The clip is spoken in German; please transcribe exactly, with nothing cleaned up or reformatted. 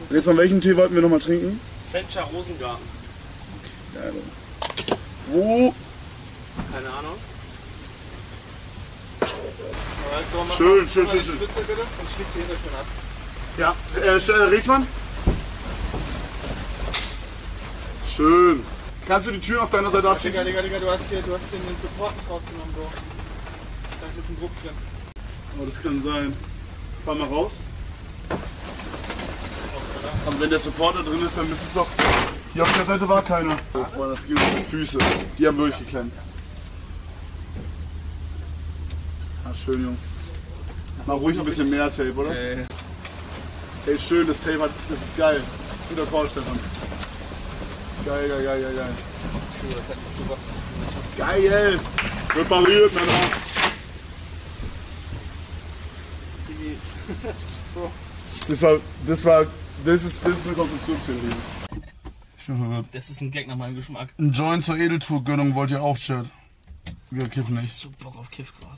Und jetzt mal, welchen Tee wollten wir nochmal trinken? Sencha Rosengarten. Okay, geil. Wo? Keine Ahnung. Schön, schön, schön, schön. Schlüssel bitte und schließ die hinter ab. Ja, äh, Ritzmann? Schön. Kannst du die Tür auf deiner Seite abschließen? Digga, Digga, Digga, du hast hier, du hast hier den Support nicht rausgenommen, Bro. Da ist jetzt ein Druck drin. Oh, das kann sein. Fahr mal raus. Und wenn der Support da drin ist, dann müsste es doch... Hier auf der Seite war keiner. Das waren das die Füße. Die haben durchgeklemmt. Ah, schön, Jungs. Mal ruhig ein bisschen mehr Tape, oder? Ey, hey, schön, das Tape hat... Das ist geil. Guter Call, Stefan. Geil, geil, geil, geil, geil. Das hat nicht super. Geil! Repariert, Männer! Das war, das war, das ist, das ist eine Konstruktionstheorie. Das ist ein Gag nach meinem Geschmack. Ein Joint zur Edeltour-Gönnung wollt ihr auch, Chat? Wir kiffen nicht. Ich hab so Bock auf Kiffgras.